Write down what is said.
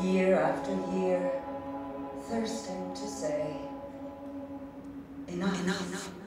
Year after year, thirsting to say, enough, enough, enough.